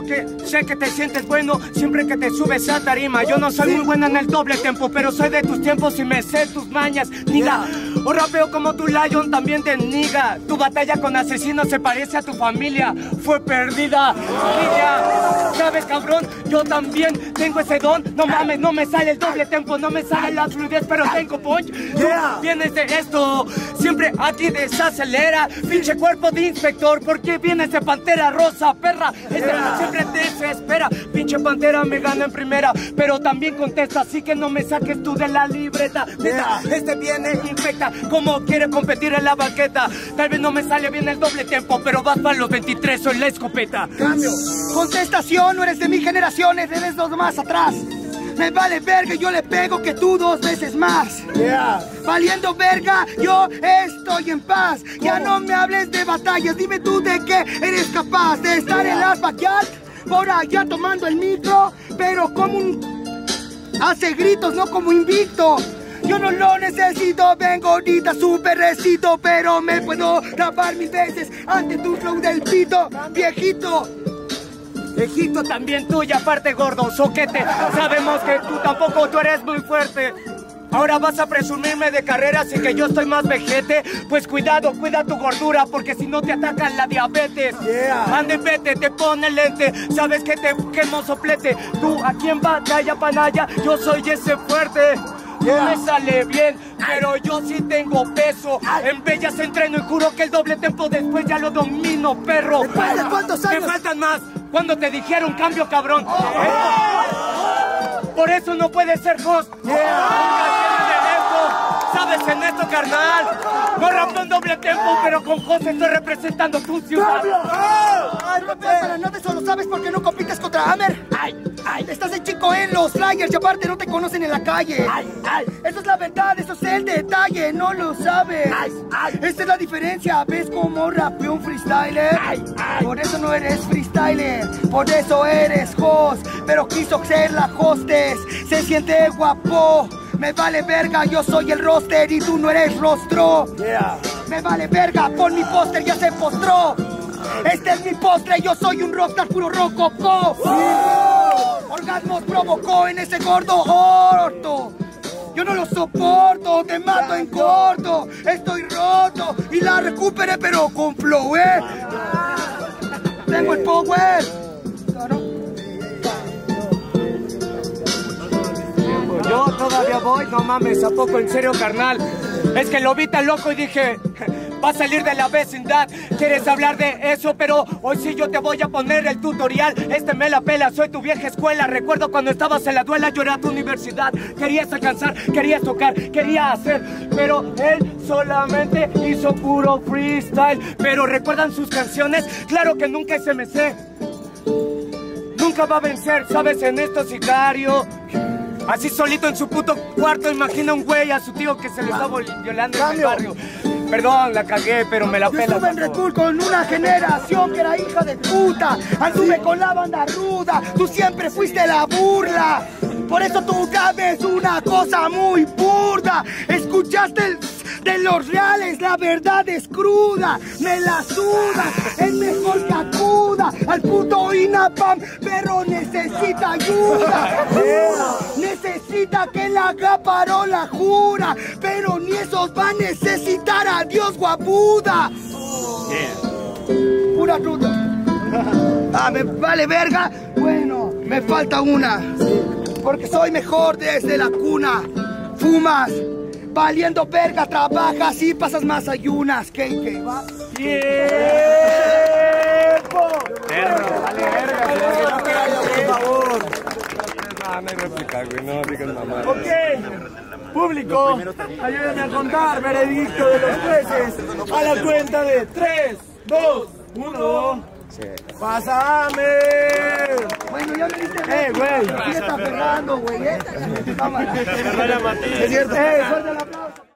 lo que sé que te sientes bueno siempre que te subes a tarima. Yo no soy muy buena en el doble tempo, pero soy de tus tiempos y me sé tus mañas, niga. O rapeo como tu Lion, también te niga. Tu batalla con asesinos se parece a tu familia, fue perdida. Niña, ¿sabes, cabrón? Yo también tengo ese don. No mames, no me sale el doble tempo, no me sale la fluidez, pero tengo punch. Tú vienes de esto, siempre aquí desacelera. Pinche cuerpo de inspector, porque vienes de Pantera Rosa, perra. Siempre desespera, pinche Pantera me gana en primera, pero también contesta, así que no me saques tú de la libreta. Neta, este viene infecta, como quiere competir en la banqueta. Tal vez no me sale bien el doble tempo, pero vas para los 23, soy la escopeta. Cambio, contestación, no eres de mi generación, eres los más atrás. Me vale verga, yo le pego que tú dos veces más. Valiendo verga, yo estoy en paz. ¿Cómo? Ya no me hables de batallas, dime tú de qué eres capaz. De estar en las backyard, por allá tomando el micro, pero como un... hace gritos, no como invicto. Yo no lo necesito, vengo ahorita súper recito, pero me puedo rapar mil veces ante tu flow del pito, viejito. Egipto también tú y aparte gordo, soquete. Sabemos que tú tampoco, tú eres muy fuerte. Ahora vas a presumirme de carreras y que yo estoy más vejete. Pues cuidado, cuida tu gordura, porque si no te atacan la diabetes. Ande, vete, te pone lente, sabes que te quemo soplete. Tú aquí en batalla, panalla, yo soy ese fuerte. No me sale bien, pero yo sí tengo peso. En bellas entreno y juro que el doble tempo después ya lo domino, perro. ¿Me faltan cuántos años? Me faltan más. Cuando te dijeron cambio, cabrón. Por eso no puedes ser host. ¿Sabes en esto, carnal? No rapeo en doble tempo, pero con José estoy representando tu ciudad. ¡Ay, no te vas para nada, eso lo sabes porque no compites contra Hammer! ¡Ay, ay! Estás de chico en los flyers y aparte no te conocen en la calle. ¡Ay, ay! Esa es la verdad, eso es el detalle, no lo sabes. ¡Ay, ay! Esta es la diferencia, ¿ves cómo rapeó un freestyler? ¡Ay, ay! Por eso no eres freestyler, por eso eres host. Pero quiso ser la hostess, se siente guapo. Me vale verga, yo soy el roster y tú no eres rostro. Me vale verga, pon mi póster, ya se postró. Este es mi postre, yo soy un rockstar puro rococó. Orgasmos provocó en ese gordo orto. Yo no lo soporto, te mato en corto. Estoy roto y la recuperé pero con flow, eh. Tengo el power. Yo todavía voy, no mames, ¿a poco? En serio, carnal. Es que lo vi tan loco y dije, va a salir de la vecindad. ¿Quieres hablar de eso? Pero hoy sí yo te voy a poner el tutorial. Este me la pela, soy tu vieja escuela. Recuerdo cuando estabas en la duela, yo era tu universidad. Querías alcanzar, querías tocar, querías hacer. Pero él solamente hizo puro freestyle. Pero ¿recuerdan sus canciones? Claro que nunca se me sé. Nunca va a vencer, ¿sabes? En esto sicario. Así solito en su puto cuarto, imagina un güey a su tío que se le está violando en el barrio. Perdón, la cagué, pero me la pela. Yo estuve en Red Bull con una generación que era hija de puta. Anduve con la banda ruda, tú siempre fuiste la burla. Por eso tú sabes una cosa muy burda. Escuchaste el... de los reales, la verdad es cruda. Me la suda, es mejor que acuda al puto INAPAM, pero necesita ayuda. Necesita que la caparola jura, pero ni esos va a necesitar a Dios o a Buda. Pura ruta. Ah, me vale verga. Bueno, me falta una, porque soy mejor desde la cuna. Fumas valiendo verga, trabajas y pasas más ayunas. ¿Qué va? ¡Tiempo! ¡Perro! ¡Vale verga! ¡No te por favor! No hay réplica, güey. No digas mamá. Ok, público, ayúdenme a contar veredicto de los jueces. A la cuenta de 3, 2, 1. ¡Pásame! Bueno, ya me diste. ¡Eh, güey! ¿Quién está pegando, güey? ¡Cámara! ¡Es cierto! ¡Eh, suelta la plata!